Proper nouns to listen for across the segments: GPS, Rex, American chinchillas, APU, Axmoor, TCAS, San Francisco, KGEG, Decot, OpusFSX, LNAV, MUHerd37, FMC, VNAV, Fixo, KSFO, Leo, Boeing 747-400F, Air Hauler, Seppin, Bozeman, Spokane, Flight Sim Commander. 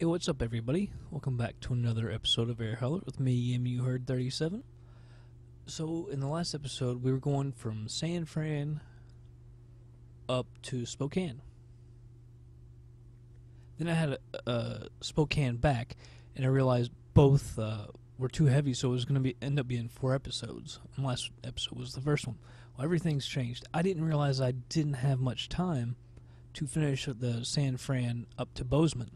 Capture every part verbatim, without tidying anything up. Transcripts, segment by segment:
Hey, what's up everybody? Welcome back to another episode of Air Hauler with me, M U Herd thirty-seven. So, in the last episode, we were going from San Fran up to Spokane. Then I had a, a Spokane back, and I realized both uh, were too heavy, so it was going to be end up being four episodes. And last episode was the first one. Well, everything's changed. I didn't realize I didn't have much time to finish the San Fran up to Bozeman.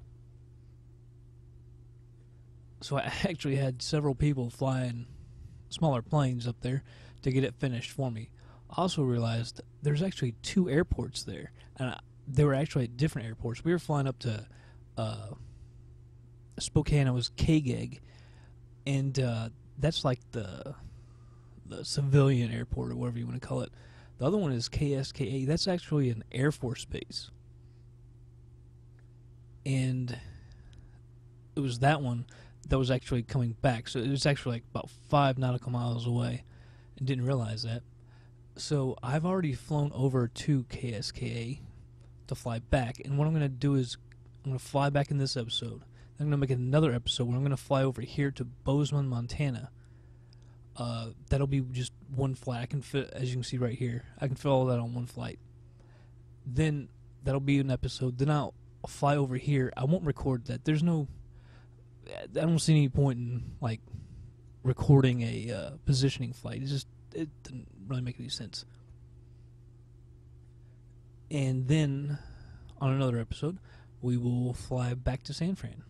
So I actually had several people flying smaller planes up there to get it finished for me. I also realized there's actually two airports there, and I, they were actually at different airports. We were flying up to uh, Spokane. It was K G E G, and uh, that's like the the civilian airport or whatever you want to call it. The other one is K S K A. That's actually an Air Force base, and it was that one that was actually coming back. So it was actually like about five nautical miles away, and didn't realize that. So I've already flown over to K S K A to fly back, and what I'm going to do is I'm going to fly back in this episode. Then I'm going to make another episode where I'm going to fly over here to Bozeman, Montana. Uh, that'll be just one flight. I can fit, as you can see right here, I can fit all that on one flight. Then that'll be an episode. Then I'll fly over here. I won't record that. There's no, I don't see any point in like recording a uh, positioning flight. It just it didn't really make any sense. And then on another episode, we will fly back to San Fran.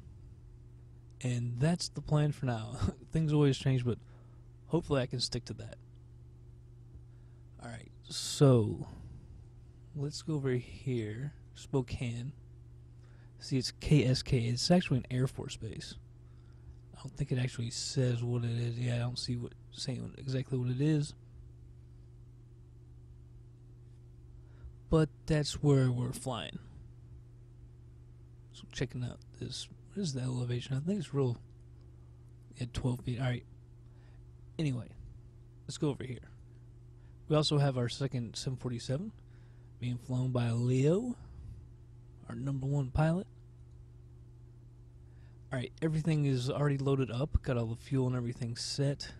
And that's the plan for now. Things always change, but hopefully I can stick to that. All right, so let's go over here, Spokane. See, it's K S K A. It's actually an Air Force base. I don't think it actually says what it is. Yeah, I don't see what saying exactly what it is. But that's where we're flying. So checking out this. What is the elevation? I think it's real at twelve feet. Alright. Anyway, let's go over here. We also have our second seven forty-seven being flown by Leo, our number one pilot. Alright, everything is already loaded up. Got all the fuel and everything set.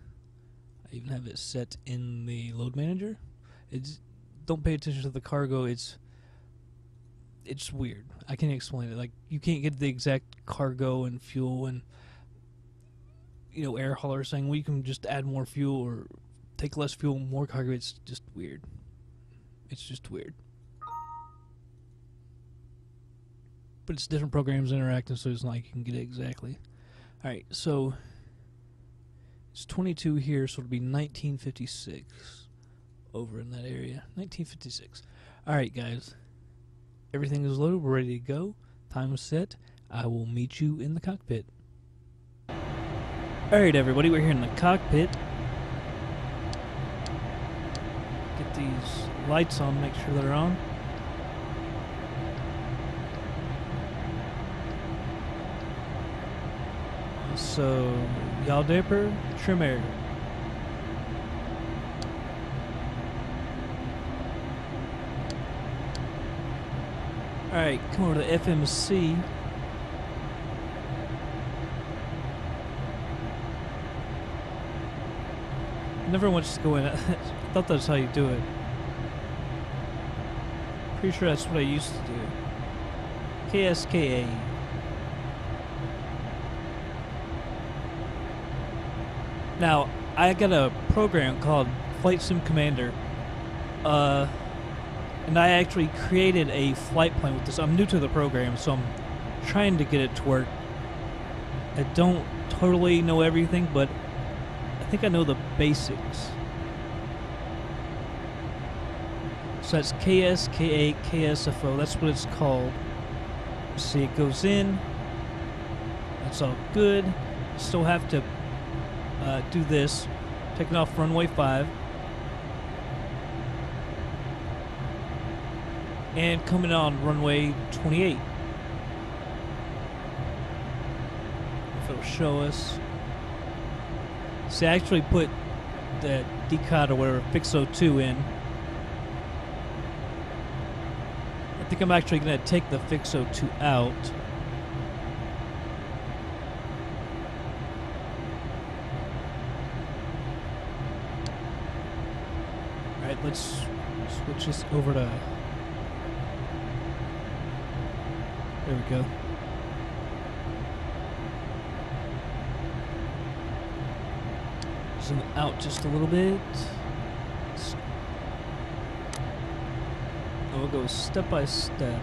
I even have it set in the load manager. It's don't pay attention to the cargo. It's it's weird. I can't explain it. Like, you can't get the exact cargo and fuel, and you know, Air Hauler saying, well, you can just add more fuel or take less fuel, more cargo. It's just weird. It's just weird. But it's different programs interacting, so it's not like you can get it exactly. All right, so it's twenty-two here, so it'll be nineteen fifty-six. Over in that area, nineteen fifty-six. All right, guys, everything is loaded. We're ready to go. Time is set. I will meet you in the cockpit. All right, everybody, we're here in the cockpit. Get these lights on. Make sure they're on. So, yaw damper, trim air. Alright, come over to F M C. Never wants to go in. I thought that's how you do it. Pretty sure that's what I used to do. K S K A. Now, I got a program called Flight Sim Commander. Uh... And I actually created a flight plan with this. I'm new to the program, so I'm trying to get it to work. I don't totally know everything, but I think I know the basics. So that's K S K A, K S F O. That's what it's called. See, it goes in. That's all good. Still have to uh, do this. Taking off runway five. And coming on runway twenty-eight. If it'll show us. See, I actually put that Decot or whatever, Fixo two in. I think I'm actually going to take the Fixo two out. let's switch this over to, there we go. Zoom out just a little bit. And we'll go step by step.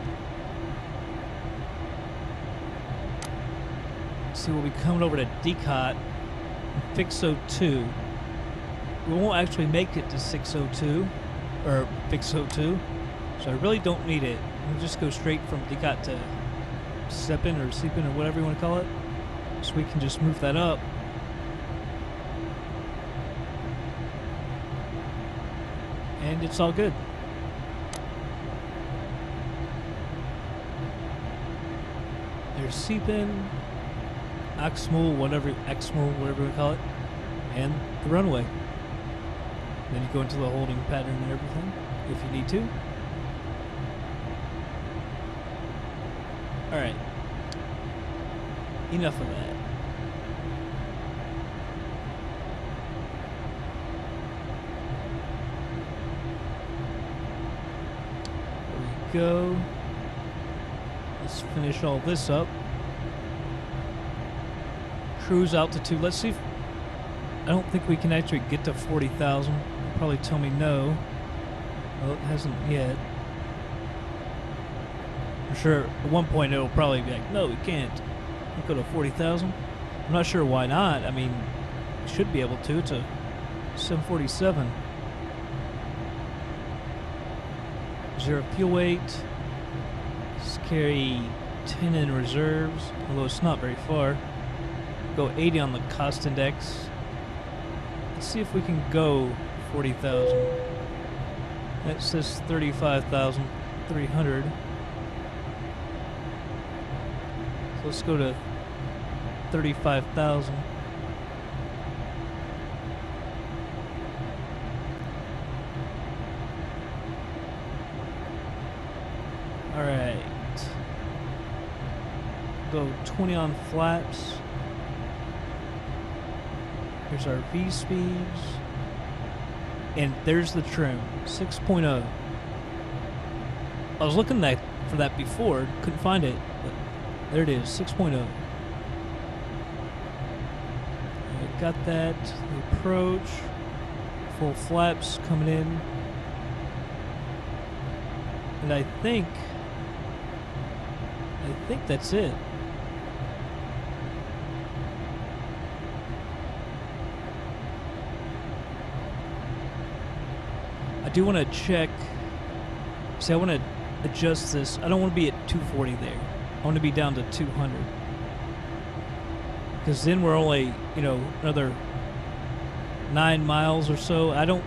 See, we'll be coming over to Decot, Fixo two. We won't actually make it to six oh two, or Fixo two, so I really don't need it. We'll just go straight from Decot to Seppin, or Seppin, or whatever you want to call it, so we can just move that up. And it's all good. There's Seppin, Axmoor, whatever, Axmoor, whatever we call it, and the runway. Then you go into the holding pattern and everything, if you need to. All right, enough of that. There we go. Let's finish all this up. Cruise altitude. Let's see if, I don't think we can actually get to forty thousand. It'll probably tell me no. Well, it hasn't yet. I'm sure at one point it'll probably be like, no, we can't. We'll go to forty thousand. I'm not sure why not. I mean, we should be able to. It's a seven forty-seven. Zero fuel weight. Let's carry ten in reserves, although it's not very far. Go eighty on the cost index. Let's see if we can go forty thousand. That says thirty-five thousand three hundred. So let's go to thirty-five thousand. All right. Go twenty on flaps. Here's our V-speeds, and there's the trim, six point oh. I was looking that, for that before, couldn't find it, but there it is, six point oh. I got that, the approach, full flaps coming in, and I think, I think that's it. I do want to check, see I want to adjust this. I don't want to be at two forty there. I want to be down to two hundred, because then we're only, you know, another nine miles or so. I don't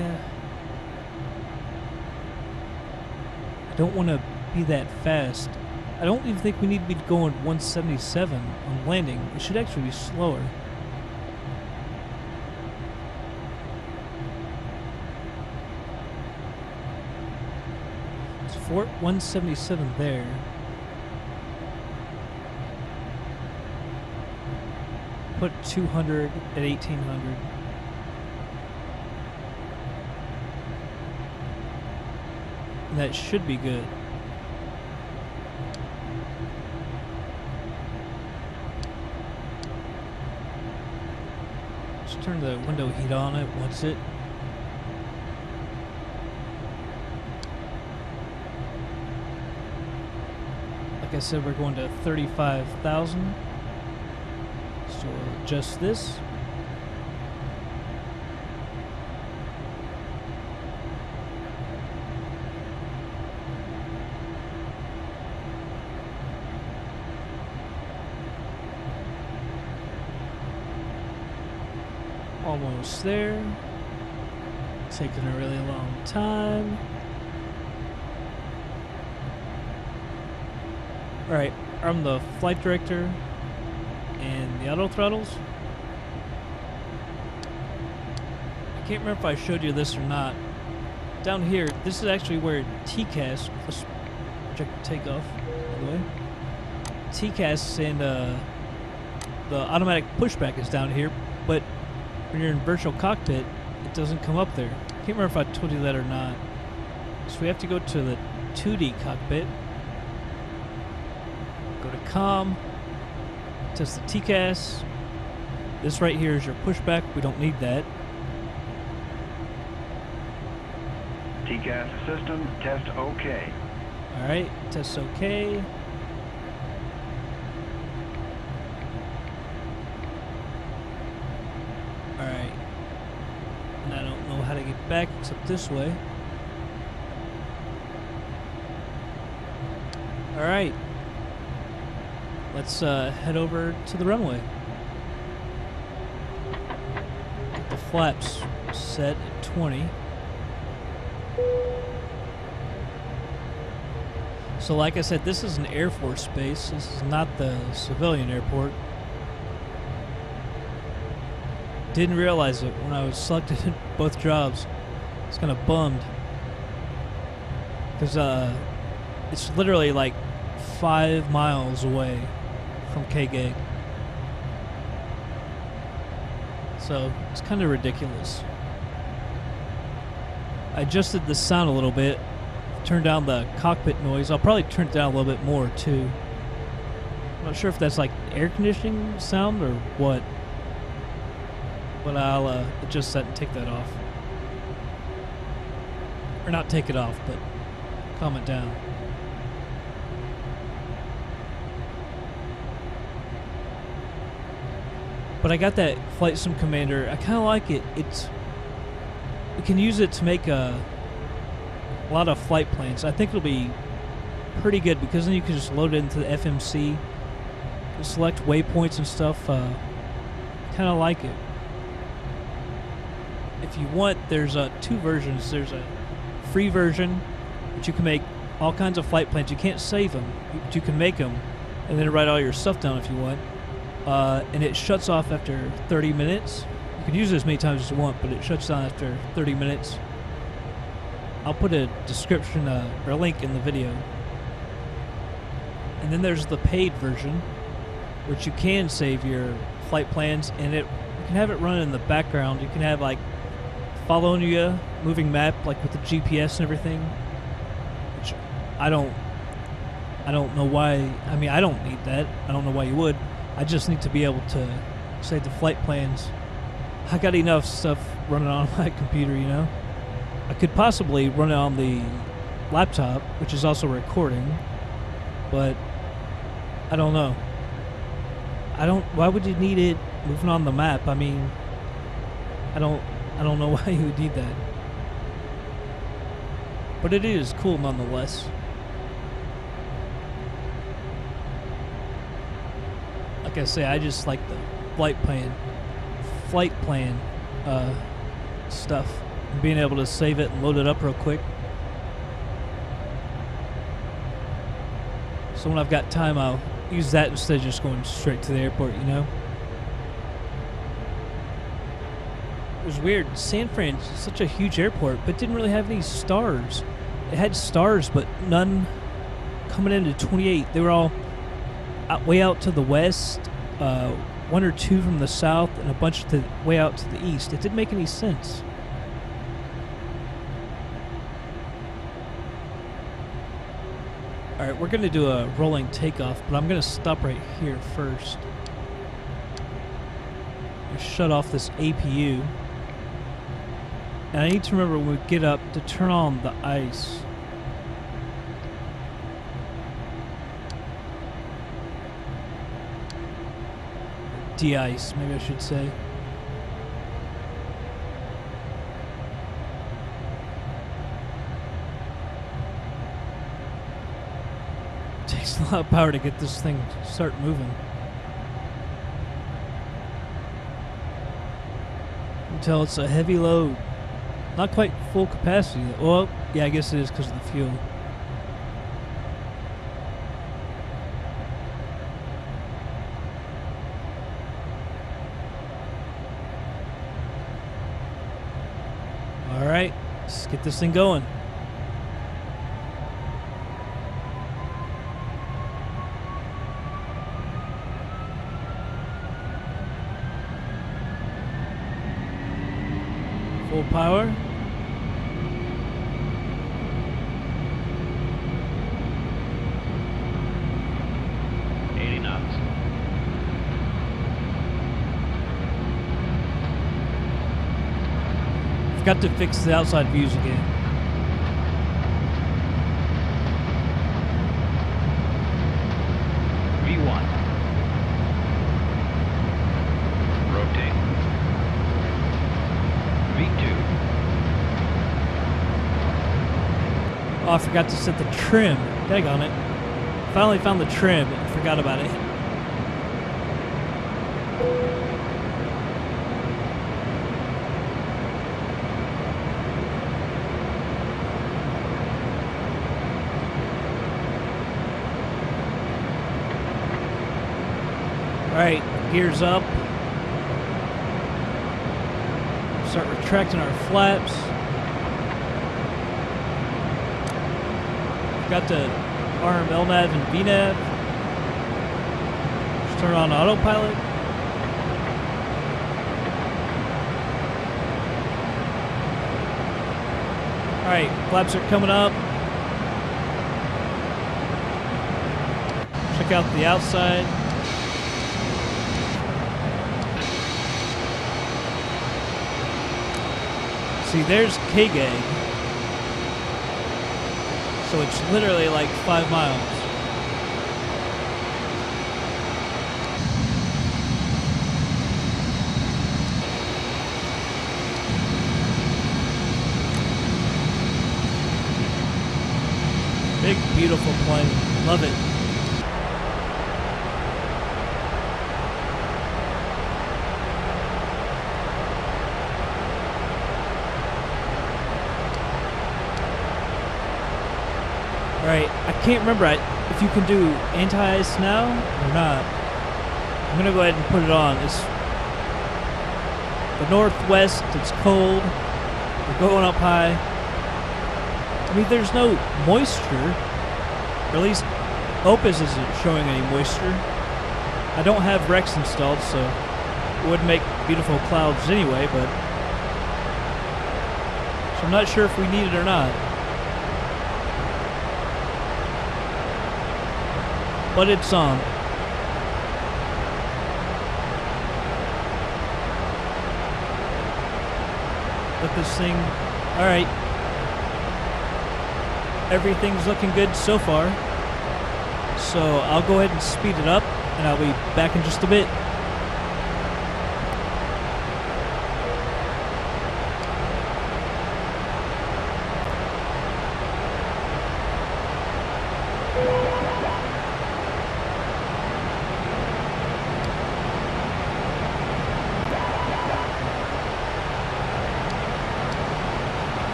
eh, I don't want to be that fast. I don't even think we need to be going one seventy-seven on landing. It should actually be slower. Fort one seventy-seven there. Put two hundred at eighteen hundred. And that should be good. Just turn the window heat on it once it. I said we're going to thirty-five thousand, so we'll adjust this. Almost there. It's taking a really long time. All right, I'm the flight director and the auto throttles. I can't remember if I showed you this or not. Down here, this is actually where T C A S, let's check the takeoff, by the way. T C A S and uh, the automatic pushback is down here, but when you're in virtual cockpit, it doesn't come up there. I can't remember if I told you that or not. So we have to go to the two D cockpit. Go to COM. Test the T C A S. This right here is your pushback. We don't need that. T C A S system test OK. All right, test OK. All right. And I don't know how to get back except this way. All right. Let's uh, head over to the runway. Get the flaps set at twenty. So like I said, this is an Air Force space. This is not the civilian airport. Didn't realize it when I was selected in both jobs. I was kind of bummed. Because uh, it's literally like five miles away from K G E G. So it's kind of ridiculous. I adjusted the sound a little bit. Turn down the cockpit noise. I'll probably turn it down a little bit more too. I'm not sure if that's like air conditioning sound or what, but I'll uh, adjust that and take that off. Or not take it off, but calm it down. But I got that Flight Sim Commander. I kind of like it. It's we can use it to make a A lot of flight plans. I think it'll be pretty good because then you can just load it into the F M C, select waypoints and stuff. Uh, kind of like it. If you want, there's uh, two versions. There's a free version, but you can make all kinds of flight plans. You can't save them, but you can make them and then write all your stuff down if you want. Uh, and it shuts off after thirty minutes. You can use it as many times as you want, but it shuts down after thirty minutes. I'll put a description uh, or a link in the video. And then there's the paid version, which you can save your flight plans, and it you can have it run in the background. You can have like following you, moving map, like with the G P S and everything. Which I don't, I don't know why. I mean, I don't need that. I don't know why you would. I just need to be able to save the flight plans. I got enough stuff running on my computer, you know. I could possibly run it on the laptop, which is also recording, but I don't know. I don't. Why would you need it moving on the map? I mean, I don't. I don't know why you would need that. But it is cool nonetheless. Like I say, I just like the flight plan, flight plan uh, stuff. Being able to save it and load it up real quick. So when I've got time, I'll use that instead of just going straight to the airport, you know? It was weird. San Fran's such a huge airport, but didn't really have any stars. It had stars, but none coming into twenty-eight. They were all out, way out to the west, uh, one or two from the south, and a bunch to way out to the east. It didn't make any sense. Alright, we're going to do a rolling takeoff, but I'm going to stop right here first. I shut off this A P U. And I need to remember when we get up to turn on the ice. De-ice, maybe I should say. A lot of power to get this thing to start moving. Until it's a heavy load. Not quite full capacity. Well, yeah, I guess it is because of the fuel. Alright, let's get this thing going. full power. eighty knots. Forgot to fix the outside views again. Oh, I forgot to set the trim. Dang on it. Finally found the trim and forgot about it. Alright, gears up. Start retracting our flaps. Got to arm L NAV and V NAV. Just turn on autopilot. Alright, flaps are coming up. Check out the outside. See, there's K G E G. So it's literally like five miles. Big, beautiful plane. Love it. Alright, I can't remember I, if you can do anti-ice now or not. I'm gonna go ahead and put it on. It's the northwest, it's cold, we're going up high. I mean, there's no moisture, or at least Opus isn't showing any moisture. I don't have Rex installed, so it would make beautiful clouds anyway, but... So I'm not sure if we need it or not. But it's on. Let this thing, all right. Everything's looking good so far. So I'll go ahead and speed it up and I'll be back in just a bit.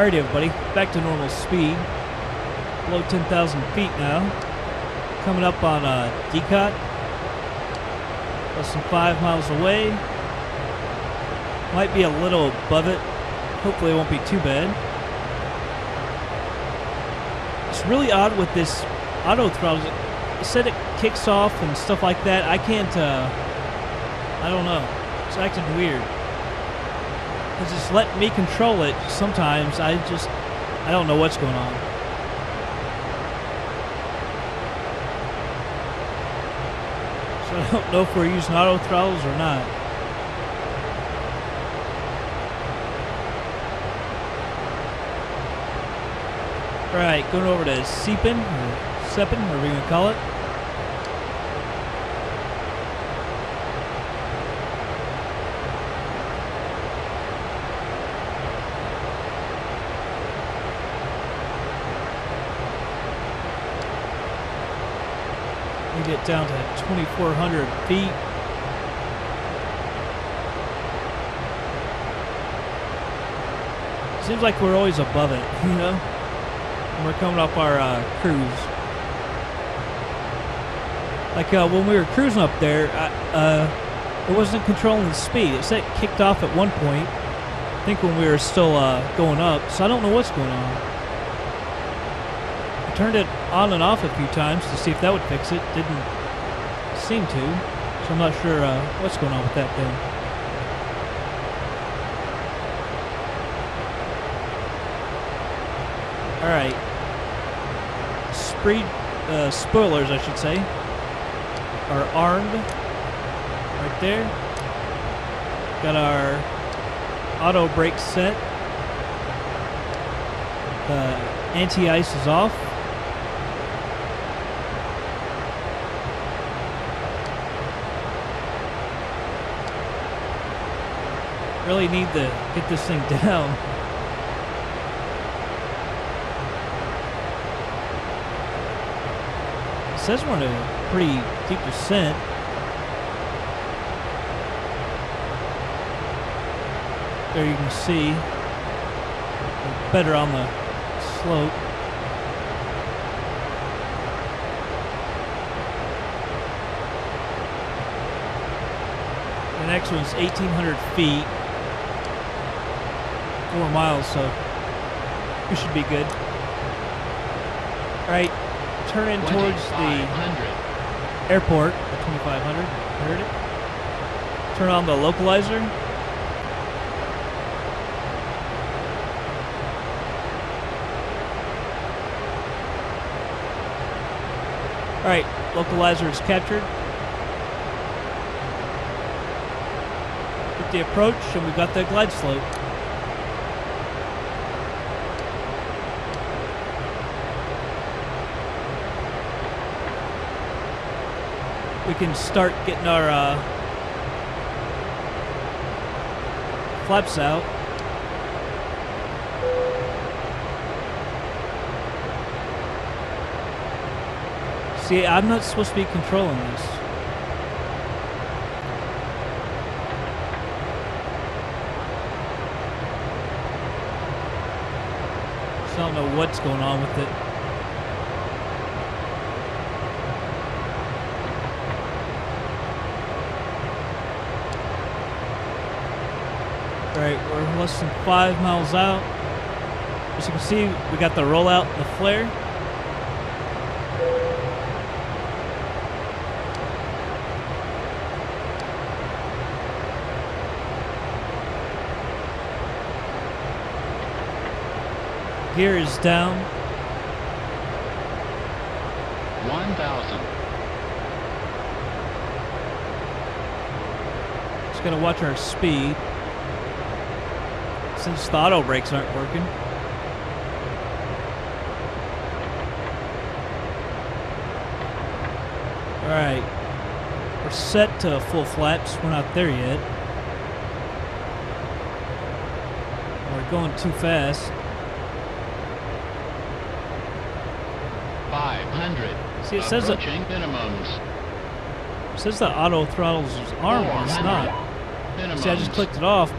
Alright everybody, back to normal speed. Below ten thousand feet now. Coming up on uh, Decot. Less than five miles away. Might be a little above it. Hopefully it won't be too bad. It's really odd with this auto throttle. It said it kicks off and stuff like that. I can't, uh, I don't know. It's acting weird. Because it's letting me control it sometimes. I just, I don't know what's going on. So I don't know if we're using auto throttles or not. Alright, going over to Seppin, or Seppin, whatever you want to call it. Get down to twenty-four hundred feet. Seems like we're always above it, you know? When we're coming up our uh, cruise. Like uh, when we were cruising up there, I, uh, it wasn't controlling the speed. It said it kicked off at one point, I think when we were still uh, going up, so I don't know what's going on. I turned it on and off a few times to see if that would fix it. Didn't seem to, so I'm not sure uh, what's going on with that thing. Alright. Speed, uh, spoilers, I should say, are armed. Right there. Got our auto brake set. The anti-ice is off. Really need to get this thing down. It says we're in a pretty deep descent. There you can see. Better on the slope. The next one's eighteen hundred feet. Four miles, so we should be good. All right, turn in towards the airport at twenty-five hundred. Heard it. Turn on the localizer. All right, localizer is captured. Get the approach, and we've got the glide slope. We can start getting our uh, flaps out. See, I'm not supposed to be controlling this. So I don't know what's going on with it. Alright, we're less than five miles out. As you can see, we got the rollout and the flare. Gear is down. one thousand. Just gotta watch our speed, since the auto brakes aren't working. Alright. We're set to full flaps. We're not there yet. We're going too fast. five hundred. See, it says that, it says the auto throttles is armed, but it's not. Minimums. See, I just clicked it off.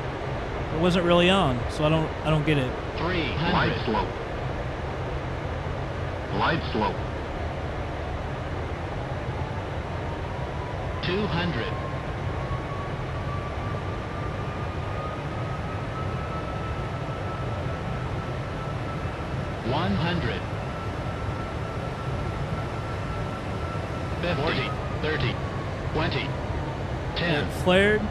It wasn't really on, so I don't I don't get it. three hundred. Glide slope. Glide slope. two hundred. one hundred. fifty. forty, thirty, twenty, ten. It flared.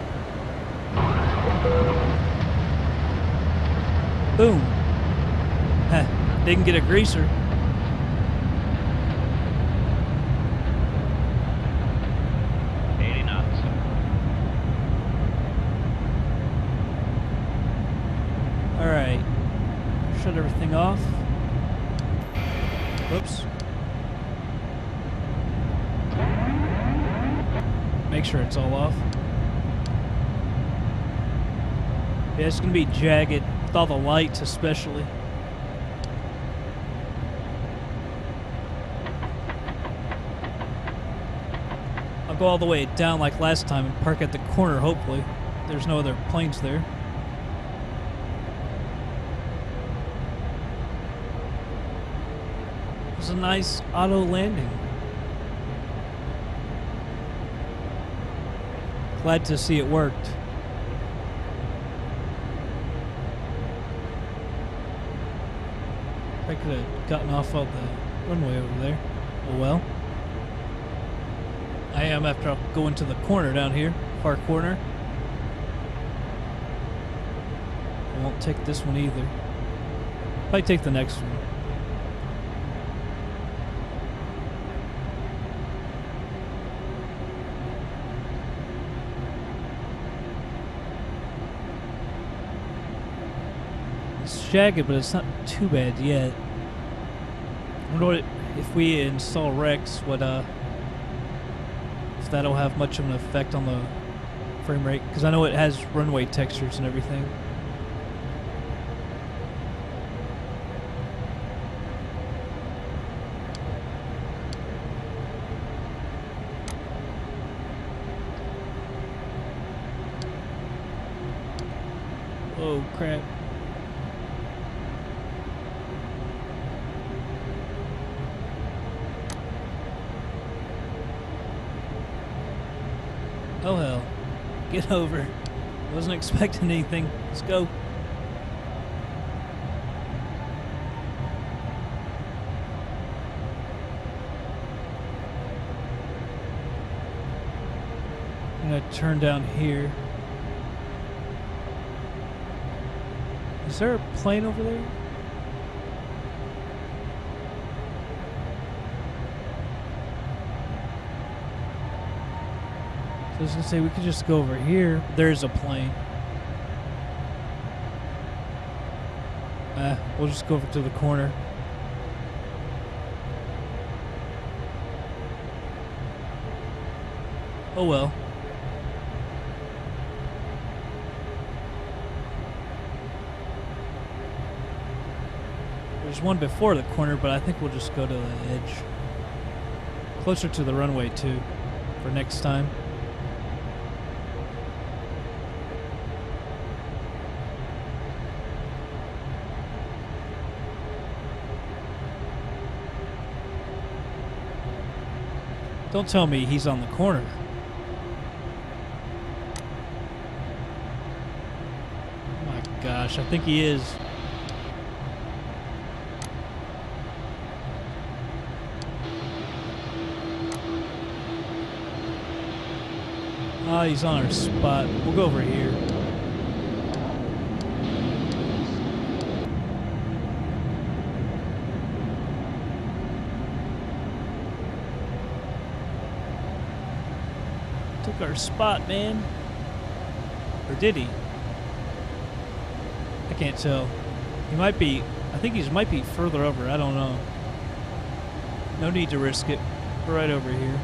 Boom. Huh. Didn't get a greaser. eighty knots. All right. Shut everything off. Whoops. Make sure it's all off. Yeah, it's gonna be jagged with all the lights, especially. I'll go all the way down like last time and park at the corner, hopefully. There's no other planes there. It's a nice auto landing. Glad to see it worked. I could have gotten off of the runway over there. Oh well. I am after I'll go into the corner down here, far corner. I won't take this one either. Probably take the next one. Jagged, but it's not too bad yet. I wonder what it, if we install Rex, what uh, if that'll have much of an effect on the frame rate? Because I know it has runway textures and everything. Oh crap! Oh hell, get over. Wasn't expecting anything. Let's go. I'm gonna turn down here. Is there a plane over there? I was gonna say we could just go over here. There's a plane. Uh, we'll just go over to the corner. Oh well. There's one before the corner, but I think we'll just go to the edge. Closer to the runway too, for next time. Don't tell me he's on the corner. Oh my gosh, I think he is. Ah, oh, he's on our spot. We'll go over here. Our spot, man. Or did he? I can't tell. He might be, I think he might be further over. I don't know. No need to risk it. We're right over here.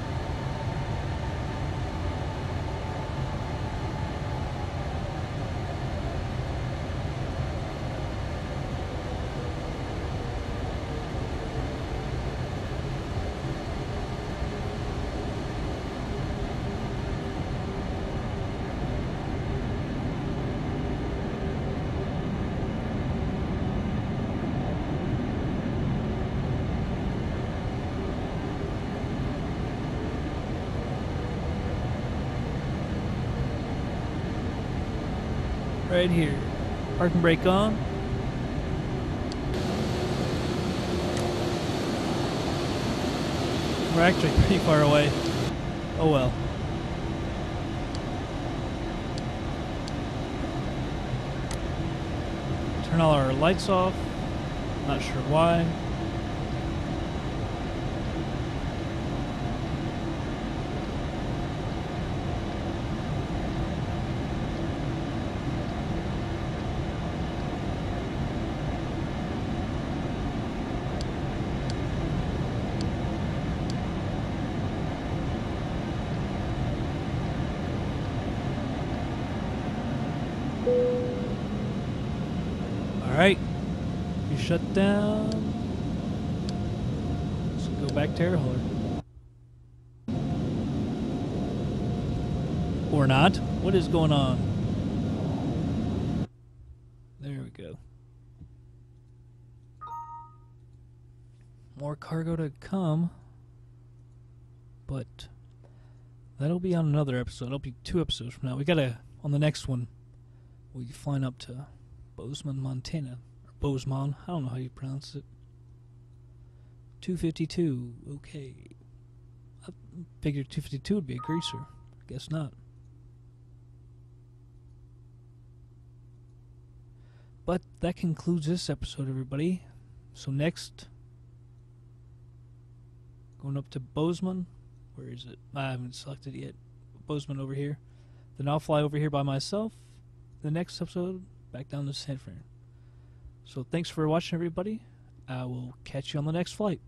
right here. Parking brake on. We're actually pretty far away. Oh well. Turn all our lights off. Not sure why. Shut down. Let's go back to Air Hauler. Or not. What is going on? There we go. More cargo to come. But that'll be on another episode. It'll be two episodes from now. We gotta, on the next one, we'll be flying up to Bozeman, Montana. Bozeman, I don't know how you pronounce it. two fifty-two, okay. I figured two fifty-two would be a greaser. I guess not. But that concludes this episode, everybody. So next, going up to Bozeman. Where is it? I haven't selected it yet. Bozeman over here. Then I'll fly over here by myself. The next episode, back down to San Fran. So thanks for watching, everybody. I will catch you on the next flight.